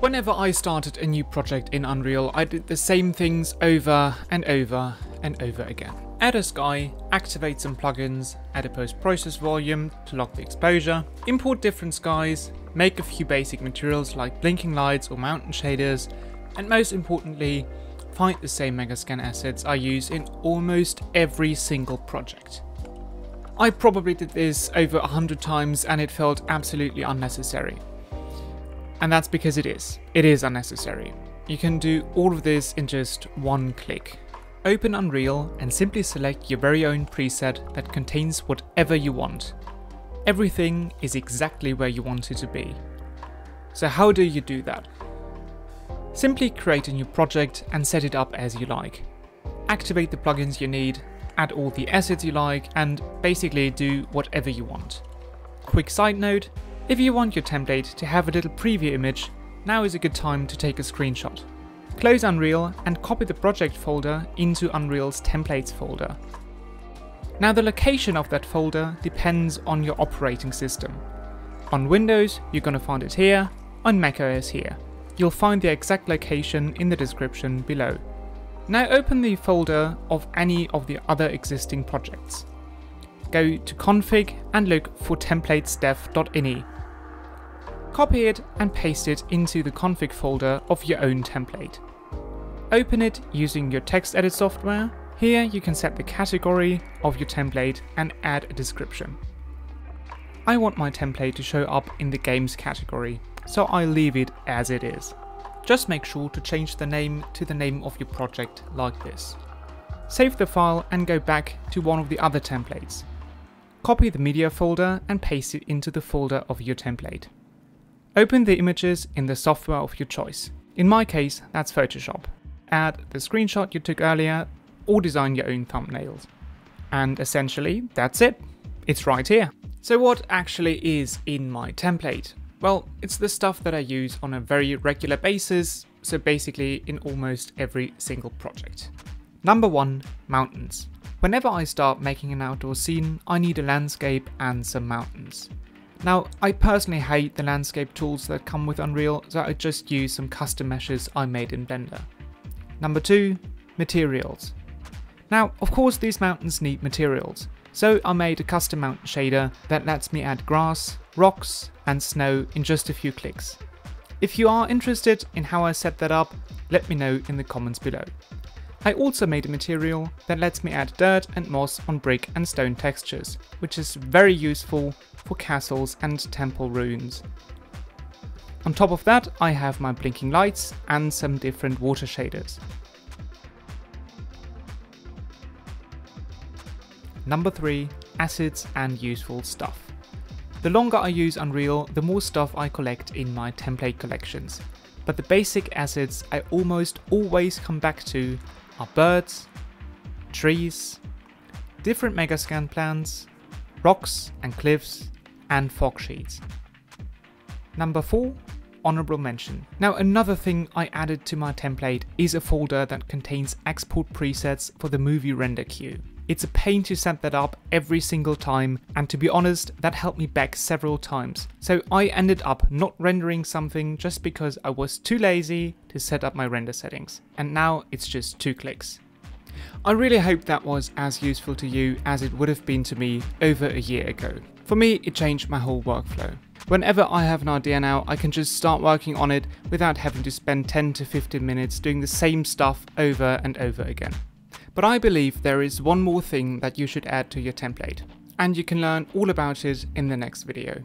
Whenever I started a new project in Unreal, I did the same things over and over and over again. Add a sky, activate some plugins, add a post-process volume to lock the exposure, import different skies, make a few basic materials like blinking lights or mountain shaders, and most importantly, find the same Megascan assets I use in almost every single project. I probably did this over 100 times and it felt absolutely unnecessary. And that's because it is unnecessary. You can do all of this in just one click. Open Unreal and simply select your very own preset that contains whatever you want. Everything is exactly where you want it to be. So how do you do that? Simply create a new project and set it up as you like. Activate the plugins you need, add all the assets you like, and basically do whatever you want. Quick side note, if you want your template to have a little preview image, now is a good time to take a screenshot. Close Unreal and copy the project folder into Unreal's templates folder. Now the location of that folder depends on your operating system. On Windows, you're gonna find it here, on macOS here. You'll find the exact location in the description below. Now open the folder of any of the other existing projects. Go to config and look for templates.ini. Copy it and paste it into the config folder of your own template. Open it using your text edit software. Here you can set the category of your template and add a description. I want my template to show up in the games category, so I leave it as it is. Just make sure to change the name to the name of your project like this. Save the file and go back to one of the other templates. Copy the media folder and paste it into the folder of your template. Open the images in the software of your choice. In my case, that's Photoshop. Add the screenshot you took earlier or design your own thumbnails. And essentially, that's it. It's right here. So what actually is in my template? Well, it's the stuff that I use on a very regular basis, so basically in almost every single project. Number one, mountains. Whenever I start making an outdoor scene, I need a landscape and some mountains. Now, I personally hate the landscape tools that come with Unreal, so I just use some custom meshes I made in Blender. Number two, materials. Now, of course these mountains need materials, so I made a custom mountain shader that lets me add grass, rocks and snow in just a few clicks. If you are interested in how I set that up, let me know in the comments below. I also made a material that lets me add dirt and moss on brick and stone textures, which is very useful for castles and temple ruins. On top of that, I have my blinking lights and some different water shaders. Number 3, assets and useful stuff. The longer I use Unreal, the more stuff I collect in my template collections, but the basic assets I almost always come back to are birds, trees, different Megascan plans, rocks and cliffs, and fog sheets. Number 4, honorable mention. Now another thing I added to my template is a folder that contains export presets for the movie render queue. It's a pain to set that up every single time, and to be honest, that helped me back several times. So I ended up not rendering something just because I was too lazy to set up my render settings. And now it's just 2 clicks. I really hope that was as useful to you as it would have been to me over a year ago. For me, it changed my whole workflow. Whenever I have an idea now, I can just start working on it without having to spend 10 to 15 minutes doing the same stuff over and over again. But I believe there is one more thing that you should add to your template, and you can learn all about it in the next video.